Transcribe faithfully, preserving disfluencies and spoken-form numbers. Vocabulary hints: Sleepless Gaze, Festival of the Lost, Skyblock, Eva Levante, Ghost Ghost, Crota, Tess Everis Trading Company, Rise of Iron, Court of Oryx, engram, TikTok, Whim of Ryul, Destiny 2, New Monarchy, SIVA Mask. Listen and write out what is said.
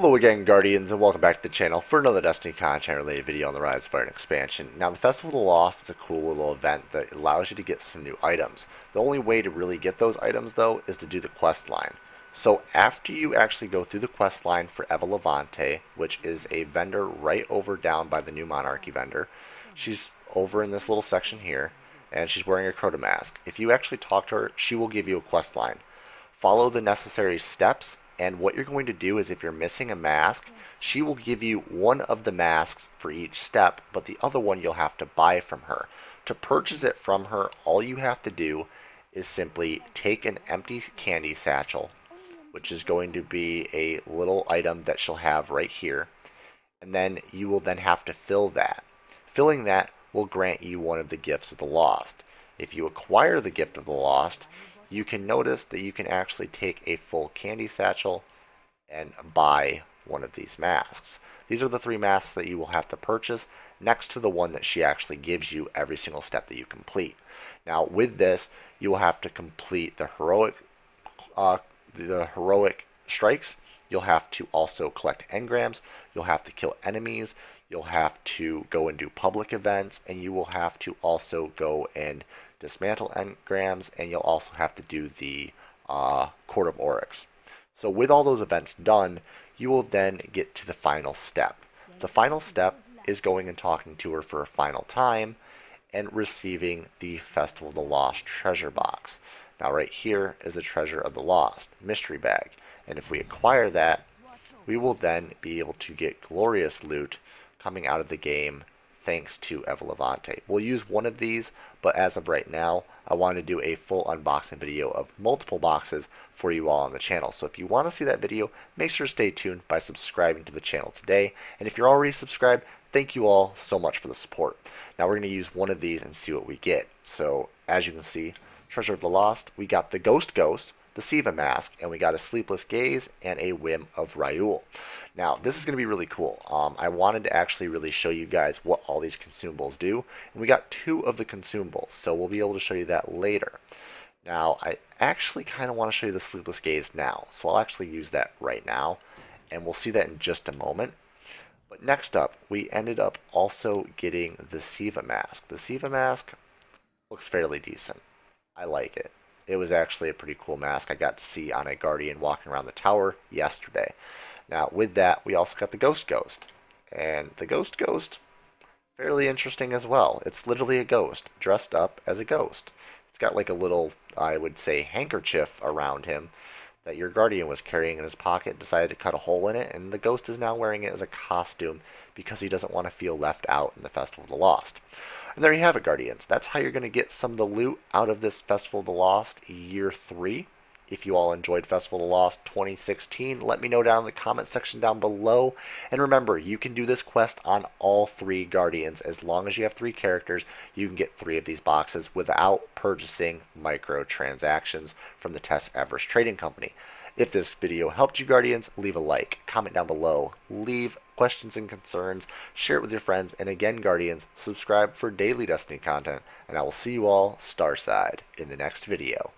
Hello again, Guardians, and welcome back to the channel for another Destiny content-related video on the Rise of Iron expansion. Now, the Festival of the Lost is a cool little event that allows you to get some new items. The only way to really get those items, though, is to do the quest line. So, after you actually go through the quest line for Eva Levante, which is a vendor right over down by the New Monarchy vendor, she's over in this little section here, and she's wearing a Crota mask. If you actually talk to her, she will give you a quest line. Follow the necessary steps. And what you're going to do is, if you're missing a mask, she will give you one of the masks for each step, but the other one you'll have to buy from her. To purchase it from her, all you have to do is simply take an empty candy satchel, which is going to be a little item that she'll have right here, and then you will then have to fill that. Filling that will grant you one of the gifts of the lost. If you acquire the gift of the lost, you can notice that you can actually take a full candy satchel and buy one of these masks. These are the three masks that you will have to purchase next to the one that she actually gives you every single step that you complete. Now with this, you will have to complete the heroic, uh, the heroic strikes. You'll have to also collect engrams. You'll have to kill enemies. You'll have to go and do public events, and you will have to also go and dismantle engrams, and you'll also have to do the uh, Court of Oryx. So with all those events done, you will then get to the final step. The final step is going and talking to her for a final time and receiving the Festival of the Lost treasure box. Now right here is the treasure of the lost mystery bag, and if we acquire that, we will then be able to get glorious loot coming out of the game thanks to Eva Levante. We'll use one of these, but as of right now, I want to do a full unboxing video of multiple boxes for you all on the channel. So if you want to see that video, make sure to stay tuned by subscribing to the channel today. And if you're already subscribed, thank you all so much for the support. Now we're going to use one of these and see what we get. So as you can see, Treasure of the Lost, we got the Ghost Ghost, the SIVA Mask, and we got a Sleepless Gaze and a Whim of Ryul. Now, this is going to be really cool. Um, I wanted to actually really show you guys what all these consumables do, and we got two of the consumables, so we'll be able to show you that later. Now, I actually kind of want to show you the Sleepless Gaze now, so I'll actually use that right now, and we'll see that in just a moment. But next up, we ended up also getting the SIVA Mask. The SIVA Mask looks fairly decent. I like it. It was actually a pretty cool mask I got to see on a Guardian walking around the tower yesterday. Now, with that, we also got the Ghost Ghost. And the Ghost Ghost, fairly interesting as well. It's literally a ghost, dressed up as a ghost. It's got like a little, I would say, handkerchief around him that your Guardian was carrying in his pocket, decided to cut a hole in it, and the ghost is now wearing it as a costume because he doesn't want to feel left out in the Festival of the Lost. And there you have it, Guardians. That's how you're going to get some of the loot out of this Festival of the Lost Year three. If you all enjoyed Festival of the Lost twenty sixteen, let me know down in the comment section down below. And remember, you can do this quest on all three Guardians. As long as you have three characters, you can get three of these boxes without purchasing microtransactions from the Tess Everis Trading Company. If this video helped you, Guardians, leave a like, comment down below, leave questions and concerns, share it with your friends, and again, Guardians, subscribe for daily Destiny content, and I will see you all Starside in the next video.